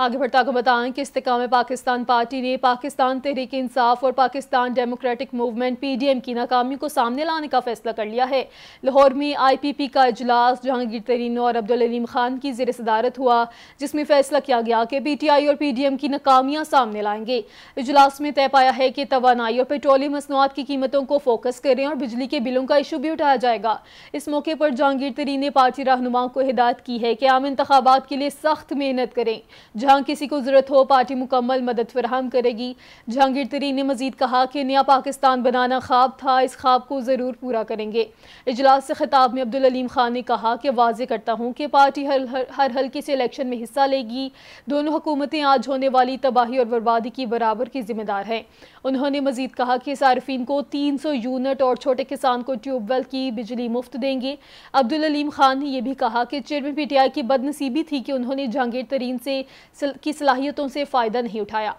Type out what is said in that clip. आगे बढ़ते आपको बताएं कि इस्तेहकाम-ए-पाकिस्तान पार्टी ने पाकिस्तान तहरीक इंसाफ और पाकिस्तान डेमोक्रेटिक मूवमेंट (PDM) की नाकामी को सामने लाने का फैसला कर लिया है। लाहौर में IPP का इजलास जहांगीर तरीन और अब्दुल अलीम खान की ज़ेर सदारत हुआ, जिसमें फैसला किया गया कि PTI और PDM की नाकामियाँ सामने लाएंगे। इजलास में तय पाया है कि तवानाई और पेट्रोलियम मसनूआत की कीमतों को फोकस करें और बिजली के बिलों का इशू भी उठाया जाएगा। इस मौके पर जहांगीर तरीन ने पार्टी रहनुमाओं को हिदायत की है कि आम इंतखाबात के लिए सख्त मेहनत करें, जहाँ किसी को ज़रूरत हो पार्टी मुकम्मल मदद फराहम करेगी। जहांगीर तरीन ने मजीद कहा कि नया पाकिस्तान बनाना ख्वाब था, इस ख्वाब को ज़रूर पूरा करेंगे। इजलास से खिताब में अब्दुल अलीम खान ने कहा कि वाज़े करता हूँ कि पार्टी हर हल्के से इलेक्शन में हिस्सा लेगी। दोनों हुकूमतें आज होने वाली तबाही और बर्बादी की बराबर की जिम्मेदार हैं। उन्होंने मजीद कहा कि सार्फिन को 300 यूनिट और छोटे किसान को ट्यूबवेल की बिजली मुफ्त देंगे। अब्दुल अलीम खान ने यह भी कहा कि चेयरमैन PTI की बदनसीबी थी कि उन्होंने जहांगीर तरीन से की सलाहियतों से फ़ायदा नहीं उठाया।